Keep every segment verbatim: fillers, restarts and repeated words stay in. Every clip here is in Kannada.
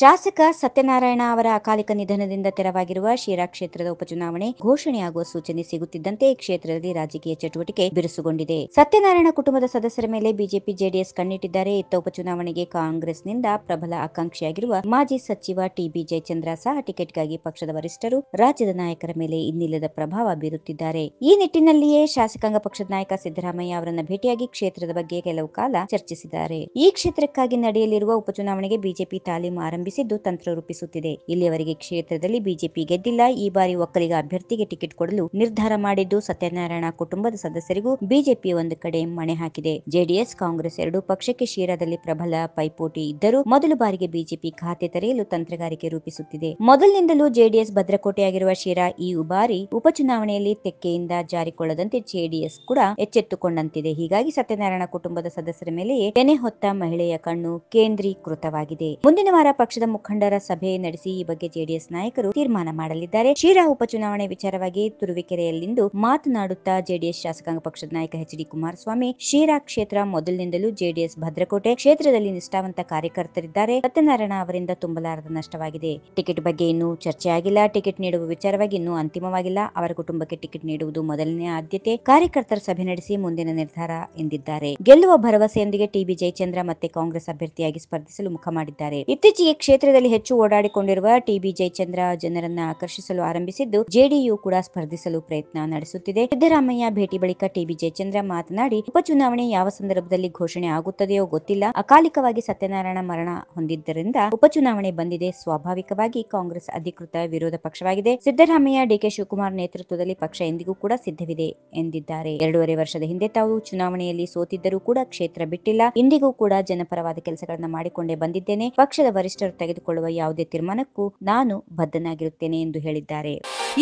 ಶಾಸಕ ಸತ್ಯನಾರಾಯಣ ಅವರ ಅಕಾಲಿಕ ನಿಧನದಿಂದ ತೆರವಾಗಿರುವ ಶಿರಾ ಕ್ಷೇತ್ರದ ಉಪಚುನಾವಣೆ ಘೋಷಣೆಯಾಗುವ ಸೂಚನೆ ಸಿಗುತ್ತಿದ್ದಂತೆ ಕ್ಷೇತ್ರದಲ್ಲಿ ರಾಜಕೀಯ ಚಟುವಟಿಕೆ ಬಿರುಸುಗೊಂಡಿದೆ. ಸತ್ಯನಾರಾಯಣ ಕುಟುಂಬದ ಸದಸ್ಯರ ಮೇಲೆ ಬಿಜೆಪಿ ಜೆಡಿಎಸ್ ಕಣ್ಣಿಟ್ಟಿದ್ದಾರೆ. ಇತ್ತ ಉಪಚುನಾವಣೆಗೆ ಕಾಂಗ್ರೆಸ್ನಿಂದ ಪ್ರಬಲ ಆಕಾಂಕ್ಷಿಯಾಗಿರುವ ಮಾಜಿ ಸಚಿವ ಟಿಬಿ ಜಯಚಂದ್ರ ಸಹ ಟಿಕೆಟ್ಗಾಗಿ ಪಕ್ಷದ ವರಿಷ್ಠರು ರಾಜ್ಯದ ನಾಯಕರ ಮೇಲೆ ಇನ್ನಿಲ್ಲದ ಪ್ರಭಾವ ಬೀರುತ್ತಿದ್ದಾರೆ. ಈ ನಿಟ್ಟಿನಲ್ಲಿಯೇ ಶಾಸಕಾಂಗ ಪಕ್ಷದ ನಾಯಕ ಸಿದ್ದರಾಮಯ್ಯ ಅವರನ್ನ ಭೇಟಿಯಾಗಿ ಕ್ಷೇತ್ರದ ಬಗ್ಗೆ ಕೆಲವು ಕಾಲ ಚರ್ಚಿಸಿದ್ದಾರೆ. ಈ ಕ್ಷೇತ್ರಕ್ಕಾಗಿ ನಡೆಯಲಿರುವ ಉಪಚುನಾವಣೆಗೆ ಬಿಜೆಪಿ ತಾಲೀಮು ಆರಂಭಿಸಿದ್ದು ತಂತ್ರ ರೂಪಿಸುತ್ತಿದೆ. ಇಲ್ಲಿಯವರೆಗೆ ಕ್ಷೇತ್ರದಲ್ಲಿ ಬಿಜೆಪಿ ಗೆದ್ದಿಲ್ಲ. ಈ ಬಾರಿ ಒಕ್ಕಲಿಗ ಅಭ್ಯರ್ಥಿಗೆ ಟಿಕೆಟ್ ಕೊಡಲು ನಿರ್ಧಾರ ಮಾಡಿದ್ದು ಸತ್ಯನಾರಾಯಣ ಕುಟುಂಬದ ಸದಸ್ಯರಿಗೂ ಬಿಜೆಪಿ ಒಂದು ಕಡೆ ಮಣೆ ಹಾಕಿದೆ. ಜೆಡಿಎಸ್ ಕಾಂಗ್ರೆಸ್ ಎರಡೂ ಪಕ್ಷಕ್ಕೆ ಶಿರಾದಲ್ಲಿ ಪ್ರಬಲ ಪೈಪೋಟಿ ಇದ್ದರೂ ಮೊದಲ ಬಾರಿಗೆ ಬಿಜೆಪಿ ಖಾತೆ ತೆರೆಯಲು ತಂತ್ರಗಾರಿಕೆ ರೂಪಿಸುತ್ತಿದೆ. ಮೊದಲಿನಿಂದಲೂ ಜೆಡಿಎಸ್ ಭದ್ರಕೋಟೆಯಾಗಿರುವ ಶಿರಾ ಈ ಬಾರಿ ಉಪಚುನಾವಣೆಯಲ್ಲಿ ತೆಕ್ಕೆಯಿಂದ ಜಾರಿಕೊಳ್ಳದಂತೆ ಜೆಡಿಎಸ್ ಕೂಡ ಎಚ್ಚೆತ್ತುಕೊಂಡಂತಿದೆ. ಹೀಗಾಗಿ ಸತ್ಯನಾರಾಯಣ ಕುಟುಂಬದ ಸದಸ್ಯರ ಮೇಲೆಯೇ ತೆನೆ ಹೊತ್ತ ಮಹಿಳೆಯ ಕಣ್ಣು ಕೇಂದ್ರೀಕೃತವಾಗಿದೆ. ಮುಂದಿನ ವಾರ ಪಕ್ಷದ ಮುಖಂಡರ ಸಭೆ ನಡೆಸಿ ಈ ಬಗ್ಗೆ ಜೆಡಿಎಸ್ ನಾಯಕರು ತೀರ್ಮಾನ ಮಾಡಲಿದ್ದಾರೆ. ಶಿರಾ ಉಪಚುನಾವಣೆ ವಿಚಾರವಾಗಿ ತುರುವೇಕೆರೆಯಲ್ಲಿಂದು ಮಾತನಾಡುತ್ತಾ ಜೆಡಿಎಸ್ ಶಾಸಕಾಂಗ ಪಕ್ಷದ ನಾಯಕ ಎಚ್ ಡಿ ಕುಮಾರಸ್ವಾಮಿ, ಶಿರಾ ಕ್ಷೇತ್ರ ಮೊದಲಿನಿಂದಲೂ ಜೆಡಿಎಸ್ ಭದ್ರಕೋಟೆ, ಕ್ಷೇತ್ರದಲ್ಲಿ ನಿಷ್ಠಾವಂತ ಕಾರ್ಯಕರ್ತರಿದ್ದಾರೆ. ಸತ್ಯನಾರಾಯಣ ಅವರಿಂದ ತುಂಬಲಾರದ ನಷ್ಟವಾಗಿದೆ. ಟಿಕೆಟ್ ಬಗ್ಗೆ ಇನ್ನೂ ಚರ್ಚೆಯಾಗಿಲ್ಲ. ಟಿಕೆಟ್ ನೀಡುವ ವಿಚಾರವಾಗಿ ಇನ್ನೂ ಅಂತಿಮವಾಗಿಲ್ಲ. ಅವರ ಕುಟುಂಬಕ್ಕೆ ಟಿಕೆಟ್ ನೀಡುವುದು ಮೊದಲನೇ ಆದ್ಯತೆ. ಕಾರ್ಯಕರ್ತರ ಸಭೆ ನಡೆಸಿ ಮುಂದಿನ ನಿರ್ಧಾರ ಎಂದಿದ್ದಾರೆ. ಗೆಲ್ಲುವ ಭರವಸೆಯೊಂದಿಗೆ ಟಿಬಿ ಜಯಚಂದ್ರ ಮತ್ತೆ ಕಾಂಗ್ರೆಸ್ ಅಭ್ಯರ್ಥಿಯಾಗಿ ಸ್ಪರ್ಧಿಸಲು ಮುಖ ಮಾಡಿದ್ದಾರೆ. ಇತ್ತೀಚೆಗೆ ಕ್ಷೇತ್ರದಲ್ಲಿ ಹೆಚ್ಚು ಓಡಾಡಿಕೊಂಡಿರುವ ಟಿಬಿ ಜಯಚಂದ್ರ ಜನರನ್ನ ಆಕರ್ಷಿಸಲು ಆರಂಭಿಸಿದ್ದು, ಜೆಡಿಯು ಕೂಡ ಸ್ಪರ್ಧಿಸಲು ಪ್ರಯತ್ನ ನಡೆಸುತ್ತಿದೆ. ಸಿದ್ದರಾಮಯ್ಯ ಭೇಟಿ ಬಳಿಕ ಟಿಬಿ ಜಯಚಂದ್ರ ಮಾತನಾಡಿ, ಉಪಚುನಾವಣೆ ಯಾವ ಸಂದರ್ಭದಲ್ಲಿ ಘೋಷಣೆ ಆಗುತ್ತದೆಯೋ ಗೊತ್ತಿಲ್ಲ. ಅಕಾಲಿಕವಾಗಿ ಸತ್ಯನಾರಾಯಣ ಮರಣ ಹೊಂದಿದ್ದರಿಂದ ಉಪಚುನಾವಣೆ ಬಂದಿದೆ. ಸ್ವಾಭಾವಿಕವಾಗಿ ಕಾಂಗ್ರೆಸ್ ಅಧಿಕೃತ ವಿರೋಧ ಪಕ್ಷವಾಗಿದೆ. ಸಿದ್ದರಾಮಯ್ಯ, ಡಿಕೆ ಶಿವಕುಮಾರ್ ನೇತೃತ್ವದಲ್ಲಿ ಪಕ್ಷ ಎಂದಿಗೂ ಕೂಡ ಸಿದ್ಧವಿದೆ ಎಂದಿದ್ದಾರೆ. ಎರಡೂವರೆ ವರ್ಷದ ಹಿಂದೆ ತಾವು ಚುನಾವಣೆಯಲ್ಲಿ ಸೋತಿದ್ದರೂ ಕೂಡ ಕ್ಷೇತ್ರ ಬಿಟ್ಟಿಲ್ಲ. ಇಂದಿಗೂ ಕೂಡ ಜನಪರವಾದ ಕೆಲಸಗಳನ್ನ ಮಾಡಿಕೊಂಡೇ ಬಂದಿದ್ದೇನೆ. ಪಕ್ಷದ ವರಿಷ್ಠ ತೆಗೆದುಕೊಳ್ಳುವ ಯಾವುದೇ ತೀರ್ಮಾನಕ್ಕೂ ನಾನು ಬದ್ಧನಾಗಿರುತ್ತೇನೆ ಎಂದು ಹೇಳಿದ್ದಾರೆ.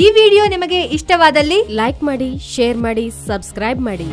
ಈ ವಿಡಿಯೋ ನಿಮಗೆ ಇಷ್ಟವಾದಲ್ಲಿ ಲೈಕ್ ಮಾಡಿ, ಶೇರ್ ಮಾಡಿ, ಸಬ್ಸ್ಕ್ರೈಬ್ ಮಾಡಿ.